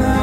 na na.